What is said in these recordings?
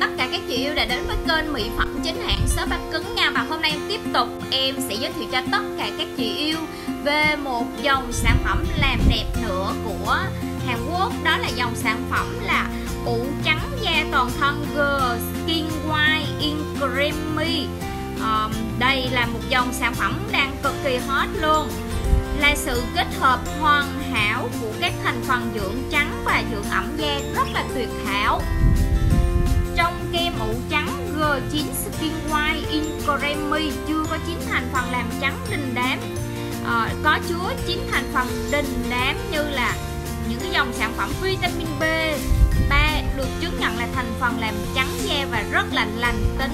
tất cả các chị yêu đã đến với kênh mỹ phẩm chính hãng shop bạc cứng nha. Và hôm nay tiếp tục em sẽ giới thiệu cho tất cả các chị yêu về một dòng sản phẩm làm đẹp nữa của Hàn Quốc. Đó là dòng sản phẩm là ủ trắng da toàn thân G9 Skin White in Creamy. Đây là một dòng sản phẩm đang cực kỳ hot luôn, là sự kết hợp hoàn hảo của các thành phần dưỡng trắng và dưỡng ẩm da rất là tuyệt hảo. Trong kem ủ trắng G9 Skin White in Creamy chưa có 9 thành phần làm trắng đình đám, có chứa 9 thành phần đình đám như là những cái dòng sản phẩm vitamin B3 được chứng nhận là thành phần làm trắng da và rất là lành tính,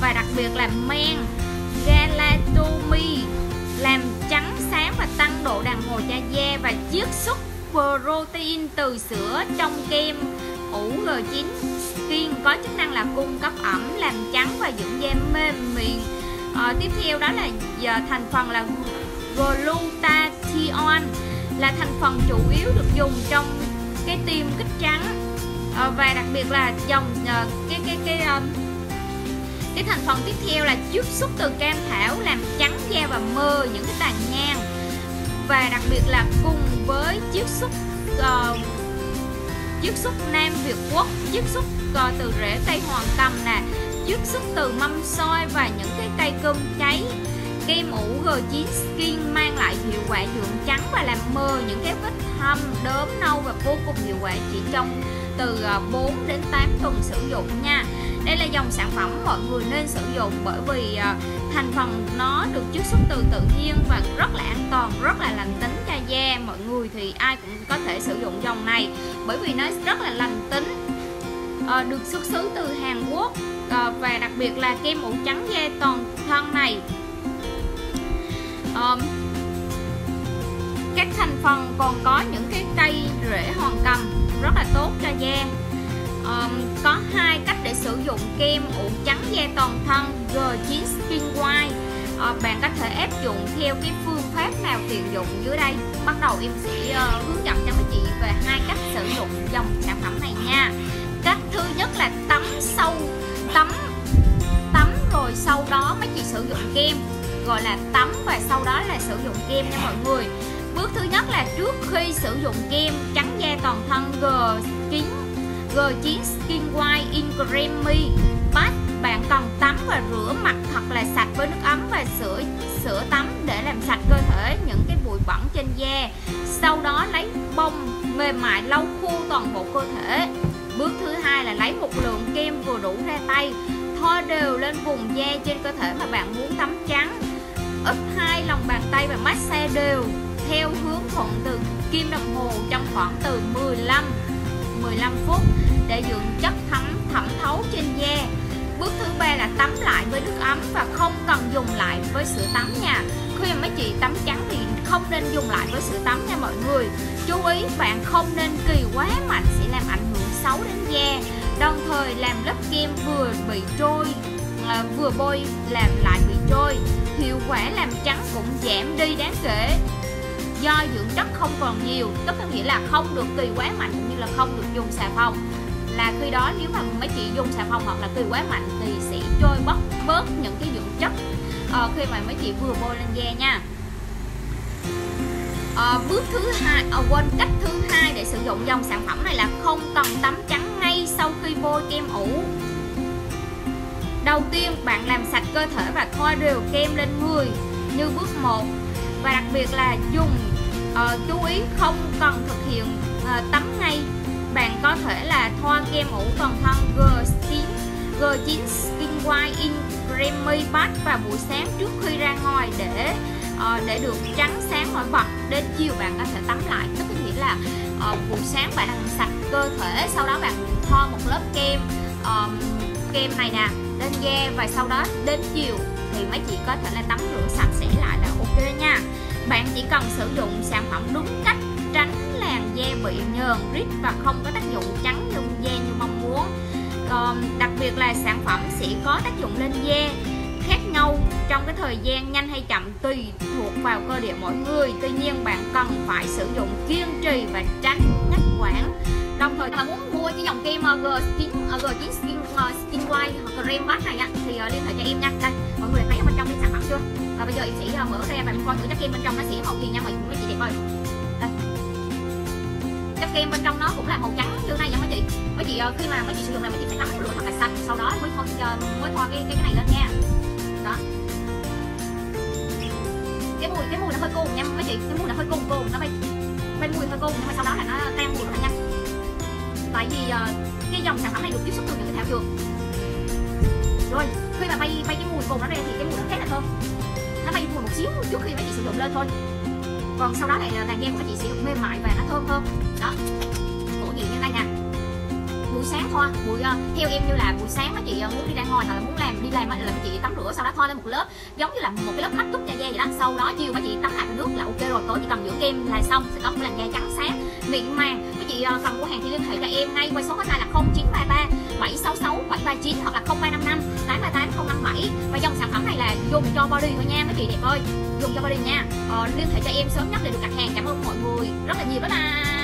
và đặc biệt là men Galactomy làm trắng sáng và tăng độ đàn hồi cho da, và chiết xuất protein từ sữa trong kem ủ G9 Skin có chức năng là cung cấp ẩm, làm trắng và dưỡng da mềm mịn. Tiếp theo đó là thành phần là glutathione, là thành phần chủ yếu được dùng trong cái tiêm kích trắng, và đặc biệt là dòng cái thành phần tiếp theo là chiết xuất từ cam thảo làm trắng da và mờ những cái tàn nhang, và đặc biệt là cùng với chiết xuất Nam Việt Quốc, chiết xuất từ rễ cây hoàng cầm nè, chiết xuất từ mâm xôi và những cái cây cơm cháy. Kem ủ G9 Skin mang lại hiệu quả dưỡng trắng và làm mờ những cái vết thâm, đốm nâu và vô cùng hiệu quả chỉ trong từ 4 đến 8 tuần sử dụng nha. Đây là dòng sản phẩm mọi người nên sử dụng bởi vì thành phần nó được chiết xuất từ tự nhiên và rất là an toàn, rất là lành tính cho da. Mọi người thì ai cũng có thể sử dụng dòng này bởi vì nó rất là lành tính, được xuất xứ từ Hàn Quốc, và đặc biệt là kem ủ trắng da toàn thân này. Các thành phần còn có những cái cây rễ hoàng cầm rất là tốt cho da. Có hai cách để sử dụng kem ủ trắng da toàn thân G9 Skin White. Bạn có thể áp dụng theo cái phương pháp nào tiện dụng dưới đây. Bắt đầu em sẽ hướng dẫn cho các chị về hai cách sử dụng dòng sản phẩm này nha. Cách thứ nhất là tắm rồi sau đó mấy chị sử dụng kem, gọi là tắm và sau đó là sử dụng kem nha mọi người. Bước thứ nhất là trước khi sử dụng kem trắng da toàn thân G9 Skin White in Creamy Matte, bạn cần tắm và rửa mặt thật là sạch với nước ấm và sữa tắm để làm sạch cơ thể những cái bụi bẩn trên da. Sau đó lấy bông mềm mại lau khô toàn bộ cơ thể. Bước thứ hai là lấy một lượng kem vừa đủ ra tay, thoa đều lên vùng da trên cơ thể mà bạn muốn tắm trắng. Úp hai lòng bàn tay và massage đều theo hướng thuận từ kim đồng hồ trong khoảng từ 15 phút để dưỡng chất thẩm thấu trên da. Bước thứ ba là tắm lại với nước ấm và không cần dùng lại với sữa tắm nha. Khi mà mấy chị tắm trắng thì không nên dùng lại với sữa tắm nha mọi người. Chú ý bạn không nên kỳ quá mạnh sẽ làm ảnh hưởng xấu đến da, đồng thời làm lớp kem vừa bôi làm lại bị trôi, hiệu quả làm trắng cũng giảm đi đáng kể do dưỡng chất không còn nhiều. Tức có nghĩa là không được kỳ quá mạnh cũng như là không được dùng xà phòng, là khi đó nếu mà mấy chị dùng xà phòng hoặc là kỳ quá mạnh thì sẽ trôi bớt những cái dưỡng chất khi mà mấy chị vừa bôi lên da nha. Cách thứ hai để sử dụng dòng sản phẩm này là không cần tắm trắng ngay sau khi bôi kem ủ. Đầu tiên bạn làm sạch cơ thể và thoa đều kem lên người như bước 1, và đặc biệt là chú ý không cần thực hiện tắm ngay. Bạn có thể là thoa kem ủ toàn thân G9 Skin White in Creamy Matte vào buổi sáng trước khi ra ngoài để được trắng sáng nổi bật. Đến chiều bạn có thể tắm lại, tức có nghĩa là buổi sáng bạn làm sạch cơ thể, sau đó bạn thoa một lớp kem này nè lên da, và sau đó đến chiều thì mấy chị có thể là tắm rửa sạch sẽ lại là ok nha. Bạn chỉ cần sử dụng sản phẩm đúng cách, tránh làn da bị nhờn rít và không có tác dụng trắng lên da như mong muốn. Còn đặc biệt là sản phẩm sẽ có tác dụng lên da khác nhau trong cái thời gian nhanh hay chậm tùy thuộc vào cơ địa mỗi người. Tuy nhiên bạn cần phải sử dụng kiên trì và tránh ngắt quãng Đồng thời là muốn mua cái dòng kem G9 Skin White Cream Mask này á, thì liên hệ cho em nha. Đây, mọi người thấy ở bên trong cái sản phẩm chưa? Và bây giờ em sẽ mở ra và coi thử chất kem bên trong nó sẽ màu gì nha, mọi người chị đẹp ơi. Đây, chất kem bên trong nó cũng là màu trắng như này nha mấy chị. Mấy chị khi mà mấy chị sử dụng này mấy chị phải tắm rửa thật là xanh, sau đó mới thoa cái này lên nha. Đó. Cái mùi nó hơi cồn nha mấy chị, cái mùi nó hơi cồn nó bay mùi hơi cồn, nhưng mà sau đó là nó tan mùi rồi nha. Tại vì cái dòng sản phẩm này được tiếp xúc từ những cái thảo dược. Rồi khi mà bay cái mùi cồn nó ra thì cái mùi nó khá là thơm. Nó bay mùi một xíu trước khi mấy chị sử dụng lên thôi. Còn sau đó lại làn da của các chị sẽ được mềm mại và nó thơm hơn. Đó, bộ diện như đây nè. Buổi sáng thoa, theo em như là buổi sáng mấy chị muốn đi ra ngoài hoặc là muốn đi làm là mấy chị tắm rửa sau đó thoa lên một lớp, giống như là một cái lớp make up da vậy đó. Sau đó chiều mấy chị tắm lại nước là ok rồi, tối chỉ cần dưỡng kem là xong, sẽ có một làn da trắng sáng, mịn màng. Mấy chị cần mua hàng thì liên hệ cho em ngay qua số hotline là 0933 766 739 hoặc là 0355 838 057. Và dòng sản phẩm này là dùng cho body thôi nha mấy chị đẹp ơi, dùng cho body nha. Liên hệ cho em sớm nhất để được đặt hàng. Cảm ơn mọi người rất là nhiều, bye bye.